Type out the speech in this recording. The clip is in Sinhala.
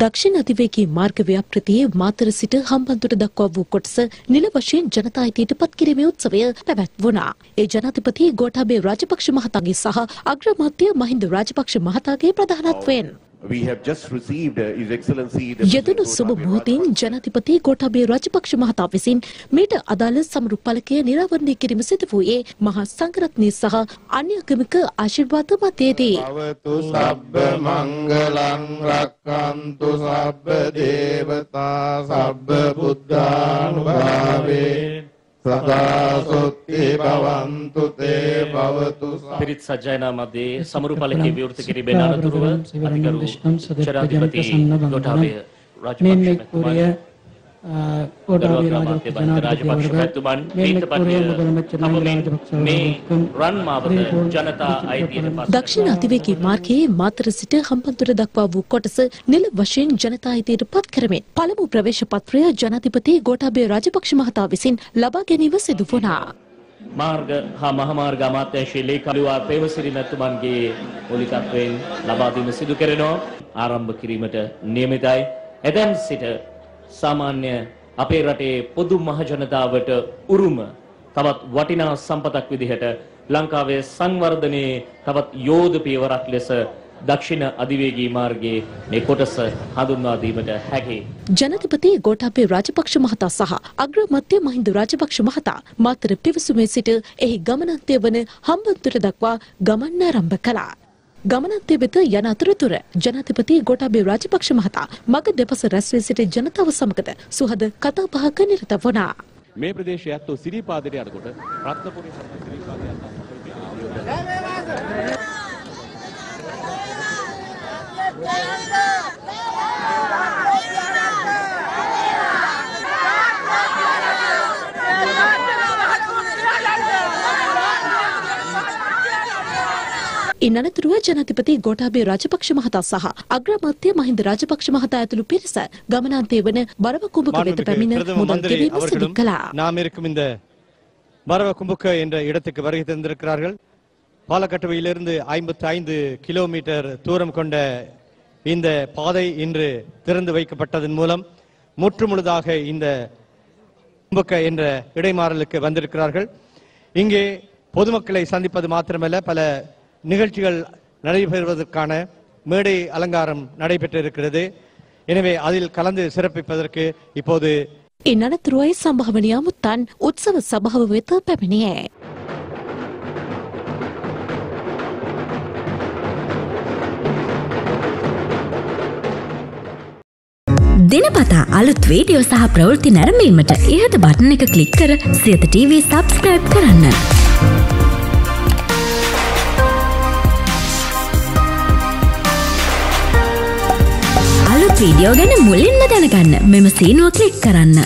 දක්ෂිණ අධිවේගී මාර්ග ව්‍යාපෘතියේ මාතර සිට හම්බන්තොට දක්වා වූ කොටස නිල වශයෙන් ජනතා ඉදිරිපත් කිරීමේ උත්සවය පැවැත්වුණා. ඒ ජනාධිපති ගෝඨාභය රාජපක්ෂ මහතාගේ සහ අග්‍රාමාත්‍ය මහින්ද රාජපක්ෂ මහතාගේ ප්‍රධානත්වයෙන් We have just received His Excellency the Yadunu Subhutin Janatipati Gotabaya Rajapaksa Mahata visin Meta Adalas Samrupalakaya Niravarne kirima sitha wuye Maha Sangharatne saha Anya Agamika Ashirwada matiyedi Bhavatu sabba mangalang rakkantu sabba devata sabba buddhanubhave Sada Sutti Bhavantu Te Bhavatu Sa Pirit Sajjayana Madhye Samarupalakya Vivurthi Kiribe Nanaduruva Adhikaru Janadhipati Gotabaya Rajapaksa Gotabaya Rajapaksa Pathuman දක්ෂිණ අධිවේගී මාර්ගයේ මාතර සිට හම්බන්තොට දක්වා වූ කොටස නිල වශයෙන් ජනතා ඉදිරිපත් කරමින් පළමු ප්‍රවේශ පත්‍රය ජනාධිපති ගෝඨාභය රාජපක්ෂ මහතා විසින් ලබා ගැනීම සිදු වුණා. මාර්ග හා මහමාර්ග අමාත්‍යාංශයේ ලේකම්වරයා පේවසිරි මහත්මයාගේ මූලිකත්වයෙන් ලබා දීම සිදු කරනවා. ආරම්භ කිරීමට නියමිතයි. එදැන් සිට සාමාන්‍ය අපේ රටේ පොදු මහ ජනතාවට උරුම තවත් වටිනා සම්පතක් විදිහට ලංකාවේ සංවර්ධනයේ තවත් යෝධ පියවරක් ලෙස දක්ෂිණ අධිවේගී මාර්ගයේ මේ කොටස හඳුන්වා දීමට හැකි. ජනාධිපති ගෝඨාභය රාජපක්ෂ මහතා සහ අග්‍රාමාත්‍ය මහින්ද රාජපක්ෂ මහතා මාතර පිවිසුමේ සිට එහි ගමනාන්තය වන හම්බන්තොට දක්වා ගමන් ආරම්භ කළා. ගමනන්තය වෙත යන අතරතුර ජනාධිපති ගෝඨාභය රාජපක්ෂ මහතා මග දෙපස රැස්වී සිටි ජනතාව සමග සුහද කතා බහක නිරත වුණා. මේ ප්‍රදේශයේ අතෝ සිරිපාදයට යනකොට රත්නපුරේ සමග සිරිපාදයට In අනතුරුව ජනාධිපති ගෝඨාභය රාජපක්ෂ මහතා සහ අග්‍රාමාත්‍ය මහින්ද රාජපක්ෂ මහතා ඇතුළු පිරිස ගමනාන්තයේ වන බරව කුඹුක වෙත පැමිණ මුදල් ගෙවීම සිදු කළා. நாம் இருக்கும் இந்த பரவ කුඹුක என்ற இடத்துக்கு வருகை தந்திருக்கிறார்கள். பாலக்கட்டுவையிலிருந்து 55 கிலோமீட்டர் தூரம் கொண்ட இந்த பாதை இன்று திறந்து வைக்கப்பட்டதன் மூலம் முற்றுமுழுதாக இந்த කුඹුක என்ற இடைமாறலுக்கு வந்திருக்கிறார்கள். இங்கே பொதுமக்களை சந்திப்பது மாத்திரமல்ல பல நிகழ்ச்சிகள் நடைபெறுவதற்கான மேடை அலங்காரம் நடைபெற்றிருக்கிறது. எனவே அதில் கலந்து சிறப்பிப்பதற்கு இப்போது இந்நடத்துறை சம்பவனியாமுத்தான் உற்சவ சபா வெத்து பெமினியே දිනපතා අලුත් වීඩියෝ සහ ප්‍රවෘත්ති නැරඹීමට ඉහත බටන් එක ක්ලික් කර සියත TV subscribe කරන්න. වීඩියෝ ගැන මුලින්ම දැනගන්න මෙම සීනුව ක්ලික් කරන්න.